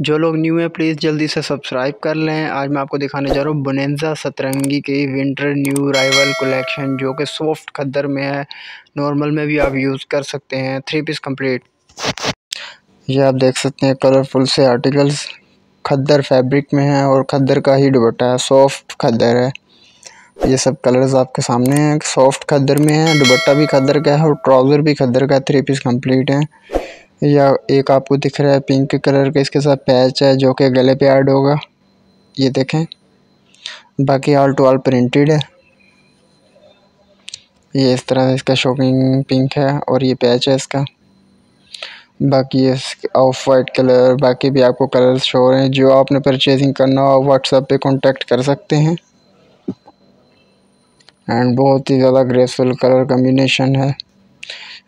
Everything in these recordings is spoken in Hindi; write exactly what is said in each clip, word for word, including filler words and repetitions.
जो लोग न्यू हैं प्लीज़ जल्दी से सब्सक्राइब कर लें। आज मैं आपको दिखाने जा रहा हूँ बोनांजा सतरंगी की विंटर न्यू अराइवल कलेक्शन, जो कि सॉफ्ट खद्दर में है, नॉर्मल में भी आप यूज़ कर सकते हैं। Three piece complete. ये आप देख सकते हैं कलरफुल से आर्टिकल्स खद्दर फैब्रिक में है और खद्दर का ही दुपट्टा है, सॉफ्ट खद्दर है। ये सब कलर्स आपके सामने हैं, सॉफ्ट खद्दर में है, दुपट्टा भी खद्दर का है और ट्राउज़र भी खद्दर का। थ्री पीस कंप्लीट है। या एक आपको दिख रहा है पिंक कलर का, इसके साथ पैच है जो कि गले पे ऐड होगा, ये देखें। बाकी ऑल टू ऑल प्रिंटेड है। ये इस तरह से इसका शॉकिंग पिंक है और ये पैच है इसका। बाकी ये ऑफ वाइट कलर, बाकी भी आपको कलर्स शो हो रहे हैं। जो आपने परचेजिंग करना हो व्हाट्सएप पे कांटेक्ट कर सकते हैं। एंड बहुत ही ज़्यादा ग्रेसफुल कलर कम्बिनेशन है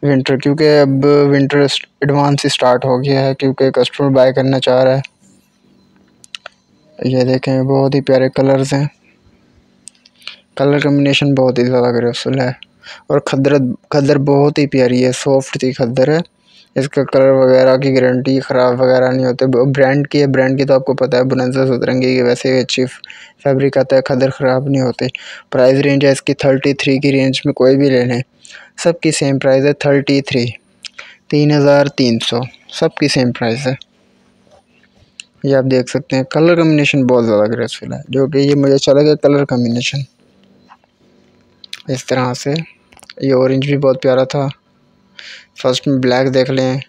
विंटर, क्योंकि अब विंटर एडवांस स्टार्ट हो गया है, क्योंकि कस्टमर बाय करना चाह रहा है। ये देखें बहुत ही प्यारे कलर्स हैं, कलर कम्बिनेशन बहुत ही ज़्यादा ग्रेसफुल है और खद्दर खद्दर बहुत ही प्यारी है, सॉफ्ट सी खद्दर है। इसका कलर वगैरह की गारंटी, ख़राब वगैरह नहीं होते। ब्रांड की है, ब्रांड की तो आपको पता है बोनांजा सतरंगी की, वैसे अच्छी फैब्रिक आता है, खदर ख़राब नहीं होते। प्राइस रेंज है इसकी थर्टी थ्री की रेंज में, कोई भी ले लें, सब की सेम प्राइस है। थर्टी थ्री तीन हज़ार तीन सौ सब की सेम प्राइस है। ये आप देख सकते हैं कलर कम्बिनेशन बहुत ज़्यादा ग्रेसफुल है, जो कि ये मुझे अच्छा लगा कलर कम्बिनेशन इस तरह से। ये ऑरेंज भी बहुत प्यारा था। फर्स्ट में ब्लैक देख लें,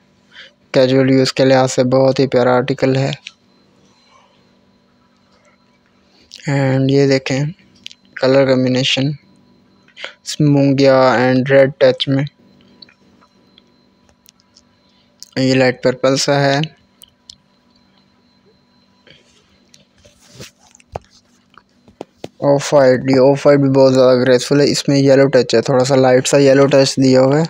कैजुअल यूज़ के लिहाज से बहुत ही प्यारा आर्टिकल है। एंड ये देखें कलर कम्बिनेशन मूंगिया एंड रेड टच में। ये लाइट पर्पल सा है। ऑफ वाइट, ये ऑफ वाइट भी बहुत ज़्यादा ग्रेसफुल है, इसमें येलो टच है, थोड़ा सा लाइट सा येलो टच दिया हुआ है।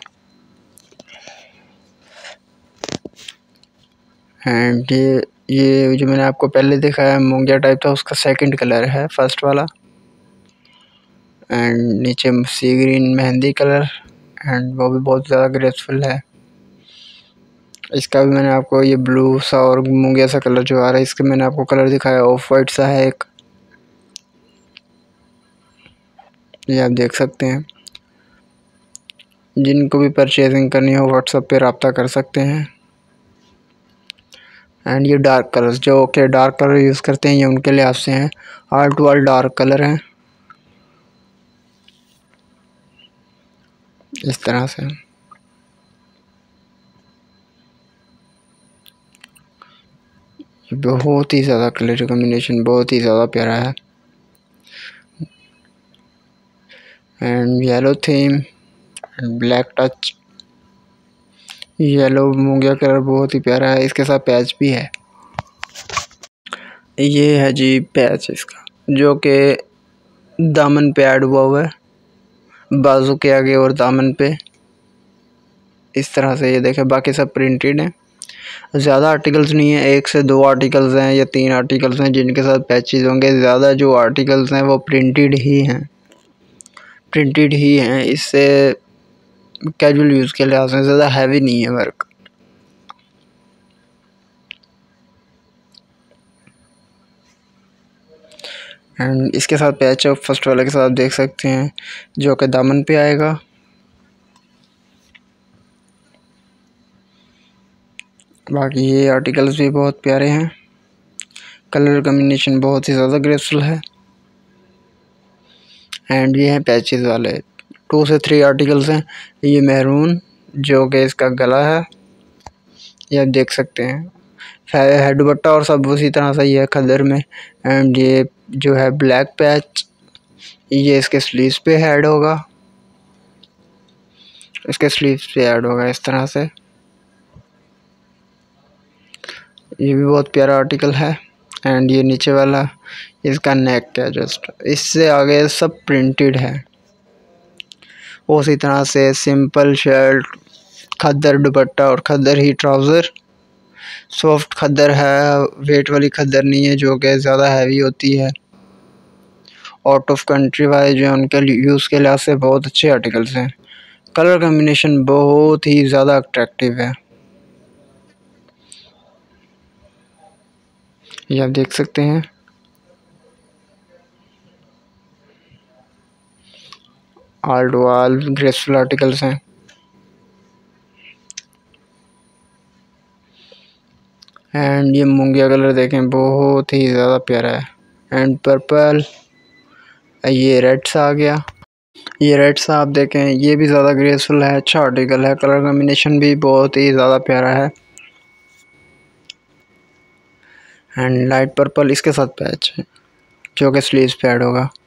एंड ये ये जो मैंने आपको पहले देखा है मूंगिया टाइप था, उसका सेकंड कलर है फर्स्ट वाला। एंड नीचे सी ग्रीन मेहंदी कलर, एंड वो भी बहुत ज़्यादा ग्रेसफुल है। इसका भी मैंने आपको ये ब्लू सा और मूंगिया सा कलर जो आ रहा है, इसका मैंने आपको कलर दिखाया। ऑफ वाइट सा है एक, ये आप देख सकते हैं। जिनको भी परचेजिंग करनी हो व्हाट्सएप पे रब्ता कर सकते हैं। एंड ये डार्क कलर्स, जो के डार्क कलर यूज़ करते हैं ये उनके लिए आपसे हैं, all to all dark colour हैं इस तरह से। बहुत ही ज़्यादा कलर कम्बिनेशन बहुत ही ज़्यादा प्यारा है। And yellow theme and black touch, yellow मूंगिया कलर बहुत ही प्यारा है, इसके साथ पैच भी है। ये है जी पैच इसका, जो कि दामन पे ऐड हुआ हुआ है, बाजू के आगे और दामन पे इस तरह से। ये देखें बाकी सब प्रिंटेड हैं। ज़्यादा आर्टिकल्स नहीं है, एक से दो आर्टिकल्स हैं या तीन आर्टिकल्स हैं जिनके साथ पैचेज होंगे। ज़्यादा जो आर्टिकल्स हैं वो प्रिंटेड ही हैं, प्रिंटेड ही हैं। इससे कैजुअल यूज़ के लिहाज से ज़्यादा हैवी नहीं है वर्क। एंड इसके साथ पैच आप फर्स्ट वाले के साथ देख सकते हैं, जो कि दामन पे आएगा। बाकी ये आर्टिकल्स भी बहुत प्यारे हैं, कलर कम्बिनेशन बहुत ही ज़्यादा ग्रेसफुल है। एंड ये हैं पैचेस वाले, टू से थ्री आर्टिकल्स हैं। ये मेहरून, जो कि इसका गला है, ये आप देख सकते हैं। है दुपट्टा और सब उसी तरह से ही है खदर में। एंड ये जो है ब्लैक पैच, ये इसके स्लीव्स पे ऐड होगा, इसके स्लीव्स पे ऐड होगा इस तरह से। ये भी बहुत प्यारा आर्टिकल है। एंड ये नीचे वाला इसका नेक है, जस्ट इससे आगे सब प्रिंटेड है। उसी तरह से सिंपल शर्ट, खद्दर दुपट्टा और खद्दर ही ट्राउज़र। सॉफ्ट खद्दर है, वेट वाली खद्दर नहीं है जो कि ज़्यादा हैवी होती है। आउट ऑफ कंट्री वाले जो उनके यूज़ के लिहाज से बहुत अच्छे आर्टिकल्स हैं। कलर कम्बिनेशन बहुत ही ज़्यादा अट्रैक्टिव है। ये आप देख सकते हैं। आर्ट वाल ग्रेसफुल आर्टिकल्स हैं। एंड ये मूंगिया कलर देखें, बहुत ही ज़्यादा प्यारा है। एंड पर्पल, ये रेड सा आ गया, ये रेड सा आप देखें, ये भी ज़्यादा ग्रेसफुल है, अच्छा आर्टिकल है, कलर कॉम्बिनेशन भी बहुत ही ज़्यादा प्यारा है। एंड लाइट पर्पल इसके साथ पैच है जो कि स्लीव्स पैड होगा।